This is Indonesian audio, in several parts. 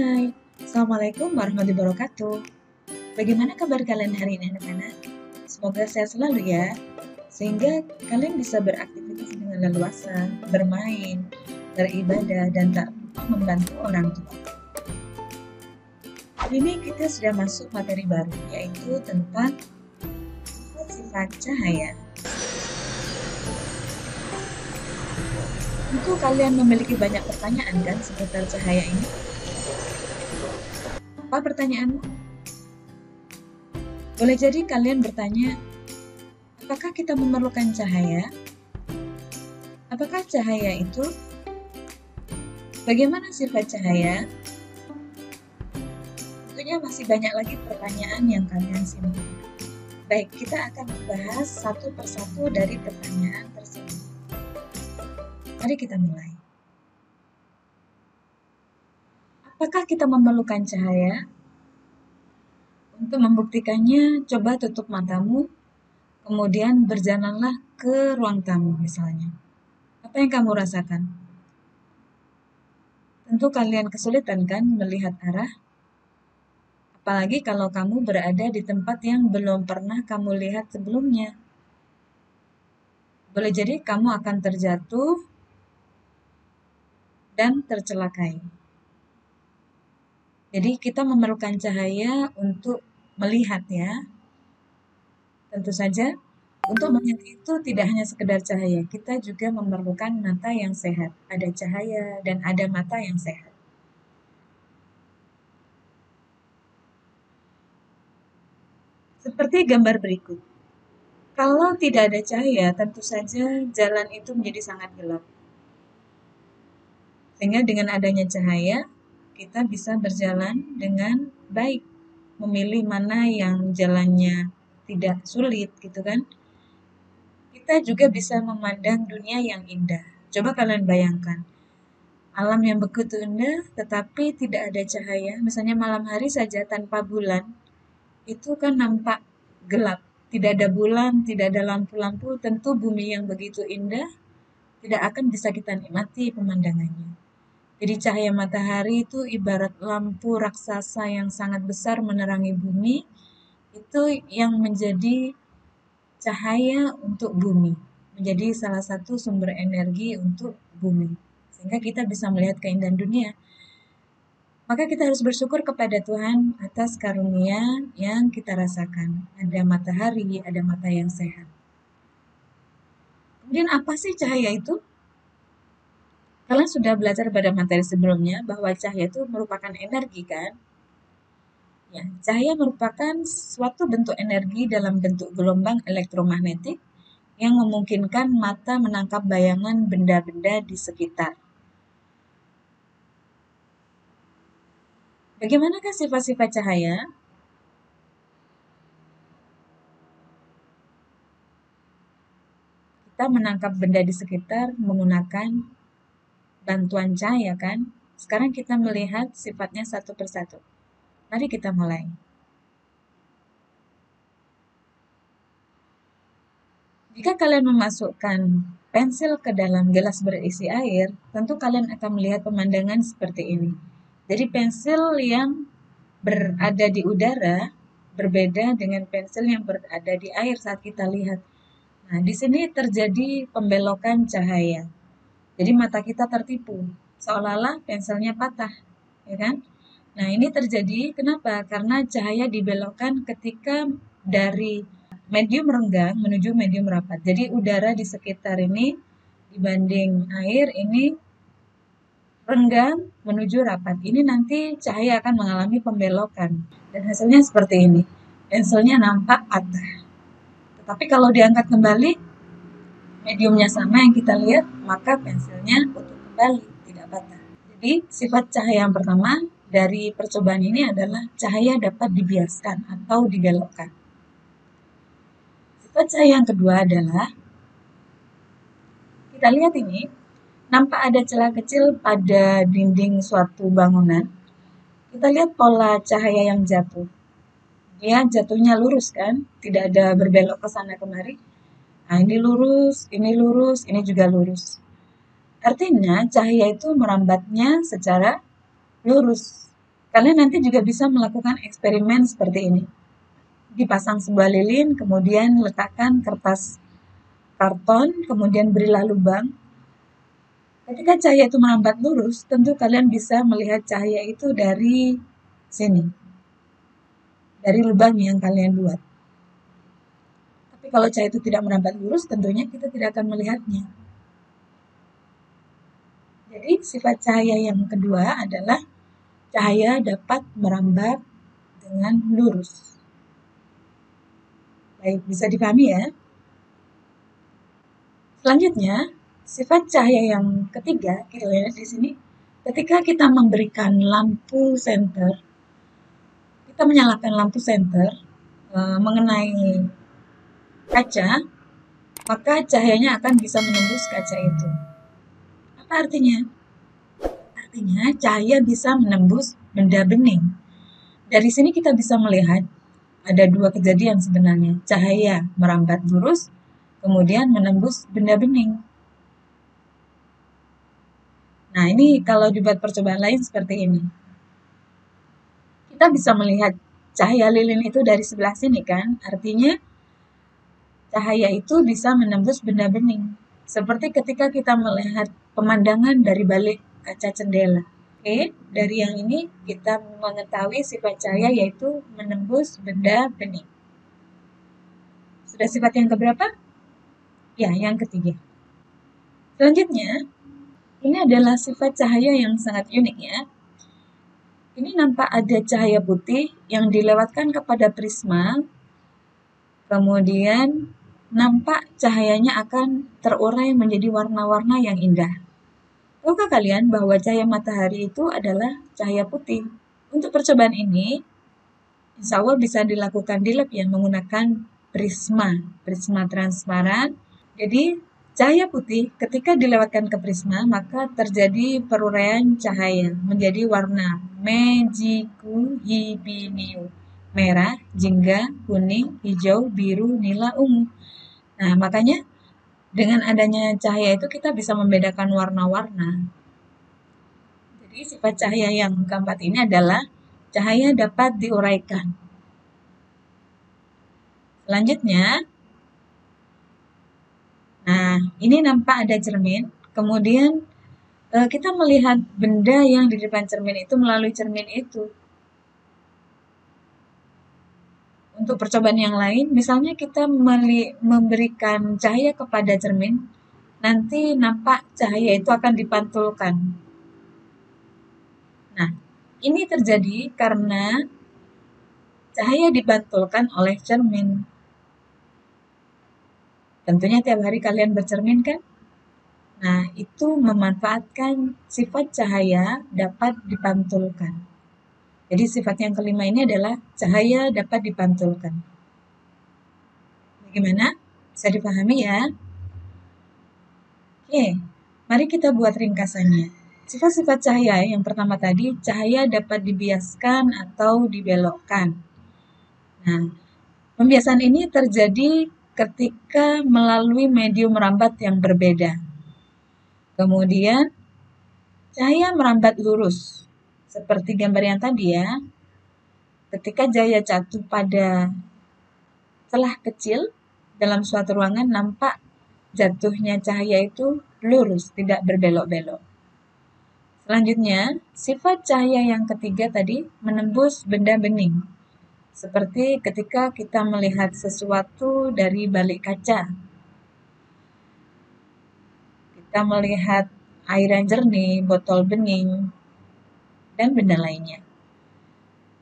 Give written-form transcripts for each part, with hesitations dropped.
Hai, Assalamualaikum warahmatullahi wabarakatuh. Bagaimana kabar kalian hari ini anak-anak? Semoga sehat selalu ya, sehingga kalian bisa beraktivitas dengan leluasa, bermain, beribadah, dan tak lupa membantu orang tua. Ini kita sudah masuk materi baru, yaitu tentang sifat cahaya. Tentu kalian memiliki banyak pertanyaan kan seputar cahaya ini? Apa pertanyaanmu? Boleh jadi kalian bertanya, apakah kita memerlukan cahaya? Apakah cahaya itu? Bagaimana sifat cahaya? Tentunya masih banyak lagi pertanyaan yang kalian simpan. Baik, kita akan membahas satu persatu dari pertanyaan tersebut. Mari kita mulai. Apakah kita memerlukan cahaya? Untuk membuktikannya, coba tutup matamu, kemudian berjalanlah ke ruang tamu misalnya. Apa yang kamu rasakan? Tentu kalian kesulitan kan melihat arah? Apalagi kalau kamu berada di tempat yang belum pernah kamu lihat sebelumnya. Boleh jadi kamu akan terjatuh dan tercelakai. Jadi kita memerlukan cahaya untuk melihat ya. Tentu saja untuk melihat itu tidak hanya sekedar cahaya, kita juga memerlukan mata yang sehat. Ada cahaya dan ada mata yang sehat. Seperti gambar berikut. Kalau tidak ada cahaya, tentu saja jalan itu menjadi sangat gelap. Sehingga dengan adanya cahaya, kita bisa berjalan dengan baik, memilih mana yang jalannya tidak sulit, gitu kan. Kita juga bisa memandang dunia yang indah. Coba kalian bayangkan, alam yang begitu indah tetapi tidak ada cahaya, misalnya malam hari saja tanpa bulan, itu kan nampak gelap. Tidak ada bulan, tidak ada lampu-lampu, tentu bumi yang begitu indah tidak akan bisa kita nikmati pemandangannya. Jadi cahaya matahari itu ibarat lampu raksasa yang sangat besar menerangi bumi, itu yang menjadi cahaya untuk bumi, menjadi salah satu sumber energi untuk bumi, sehingga kita bisa melihat keindahan dunia. Maka kita harus bersyukur kepada Tuhan atas karunia yang kita rasakan. Ada matahari, ada mata yang sehat. Kemudian apa sih cahaya itu? Kalian sudah belajar pada materi sebelumnya bahwa cahaya itu merupakan energi, kan? Ya, cahaya merupakan suatu bentuk energi dalam bentuk gelombang elektromagnetik yang memungkinkan mata menangkap bayangan benda-benda di sekitar. Bagaimanakah sifat-sifat cahaya? Kita menangkap benda di sekitar menggunakan bantuan cahaya kan? Sekarang kita melihat sifatnya satu persatu. Mari kita mulai. Jika kalian memasukkan pensil ke dalam gelas berisi air, tentu kalian akan melihat pemandangan seperti ini. Jadi pensil yang berada di udara berbeda dengan pensil yang berada di air saat kita lihat. Nah, di sini terjadi pembelokan cahaya. Jadi mata kita tertipu, seolah-olah pensilnya patah, ya kan? Nah, ini terjadi kenapa? Karena cahaya dibelokkan ketika dari medium renggang menuju medium rapat. Jadi udara di sekitar ini dibanding air ini renggang menuju rapat. Ini nanti cahaya akan mengalami pembelokan dan hasilnya seperti ini. Pensilnya nampak patah. Tetapi kalau diangkat kembali mediumnya sama yang kita lihat, maka pensilnya utuh kembali, tidak patah. Jadi sifat cahaya yang pertama dari percobaan ini adalah cahaya dapat dibiaskan atau dibelokkan. Sifat cahaya yang kedua adalah, kita lihat ini, nampak ada celah kecil pada dinding suatu bangunan. Kita lihat pola cahaya yang jatuh. Dia jatuhnya lurus kan, tidak ada berbelok ke sana kemari. Nah, ini lurus, ini lurus, ini juga lurus. Artinya, cahaya itu merambatnya secara lurus. Kalian nanti juga bisa melakukan eksperimen seperti ini. Dipasang sebuah lilin, kemudian letakkan kertas karton, kemudian berilah lubang. Ketika cahaya itu merambat lurus, tentu kalian bisa melihat cahaya itu dari sini. Dari lubang yang kalian buat. Tapi kalau cahaya itu tidak merambat lurus, tentunya kita tidak akan melihatnya. Jadi sifat cahaya yang kedua adalah cahaya dapat merambat dengan lurus. Baik, bisa dipahami ya. Selanjutnya, sifat cahaya yang ketiga, kita lihat di sini, ketika kita memberikan lampu senter, kita menyalakan lampu senter mengenai kaca, maka cahayanya akan bisa menembus kaca itu. Apa artinya? Artinya, cahaya bisa menembus benda bening. Dari sini kita bisa melihat ada dua kejadian sebenarnya. Cahaya merambat lurus, kemudian menembus benda bening. Nah, ini kalau dibuat percobaan lain seperti ini. Kita bisa melihat cahaya lilin itu dari sebelah sini kan? Artinya, cahaya itu bisa menembus benda bening. Seperti ketika kita melihat pemandangan dari balik kaca jendela. Oke, dari yang ini kita mengetahui sifat cahaya yaitu menembus benda bening. Sudah sifat yang keberapa? Ya, yang ketiga. Selanjutnya, ini adalah sifat cahaya yang sangat unik ya. Ini nampak ada cahaya putih yang dilewatkan kepada prisma, kemudian nampak cahayanya akan terurai menjadi warna-warna yang indah. Tahukah kalian bahwa cahaya matahari itu adalah cahaya putih? Untuk percobaan ini, insya Allah bisa dilakukan di lab yang menggunakan prisma transparan. Jadi, cahaya putih ketika dilewatkan ke prisma, maka terjadi peruraian cahaya menjadi warna mejiku-hibiniu, merah, jingga, kuning, hijau, biru, nila, ungu. Nah, makanya dengan adanya cahaya itu kita bisa membedakan warna-warna. Jadi sifat cahaya yang keempat ini adalah cahaya dapat diuraikan. Selanjutnya, nah ini nampak ada cermin, kemudian kita melihat benda yang di depan cermin itu melalui cermin itu. Untuk percobaan yang lain, misalnya kita memberikan cahaya kepada cermin, nanti nampak cahaya itu akan dipantulkan. Nah, ini terjadi karena cahaya dipantulkan oleh cermin. Tentunya tiap hari kalian bercermin kan? Nah, itu memanfaatkan sifat cahaya dapat dipantulkan. Jadi sifat yang kelima ini adalah cahaya dapat dipantulkan. Bagaimana? Bisa dipahami ya? Oke, mari kita buat ringkasannya. Sifat-sifat cahaya yang pertama tadi, cahaya dapat dibiaskan atau dibelokkan. Nah, pembiasan ini terjadi ketika melalui medium merambat yang berbeda. Kemudian, cahaya merambat lurus. Seperti gambar yang tadi ya, ketika cahaya jatuh pada celah kecil dalam suatu ruangan nampak jatuhnya cahaya itu lurus, tidak berbelok-belok. Selanjutnya, sifat cahaya yang ketiga tadi menembus benda bening. Seperti ketika kita melihat sesuatu dari balik kaca. Kita melihat air yang jernih, botol bening, dan benda lainnya.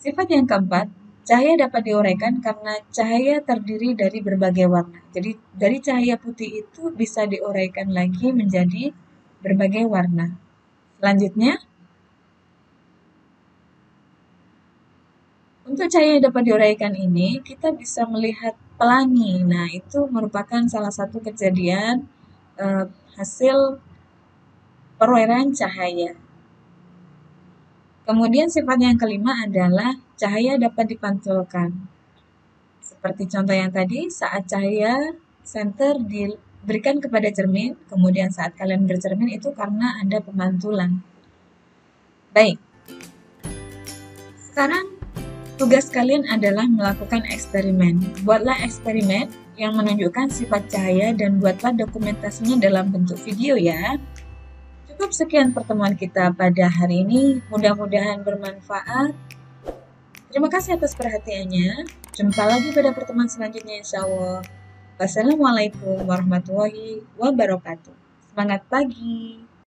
Sifat yang keempat, cahaya dapat diuraikan karena cahaya terdiri dari berbagai warna. Jadi dari cahaya putih itu bisa diuraikan lagi menjadi berbagai warna. Selanjutnya, untuk cahaya dapat diuraikan ini, kita bisa melihat pelangi. Nah, itu merupakan salah satu kejadian hasil peruraian cahaya. Kemudian sifat yang kelima adalah cahaya dapat dipantulkan. Seperti contoh yang tadi, saat cahaya senter diberikan kepada cermin, kemudian saat kalian bercermin itu karena ada pemantulan. Baik, Sekarang tugas kalian adalah melakukan eksperimen. Buatlah eksperimen yang menunjukkan sifat cahaya dan buatlah dokumentasinya dalam bentuk video ya. Cukup sekian pertemuan kita pada hari ini. Mudah-mudahan bermanfaat. Terima kasih atas perhatiannya. Jumpa lagi pada pertemuan selanjutnya insya Allah. Wassalamualaikum warahmatullahi wabarakatuh. Semangat pagi!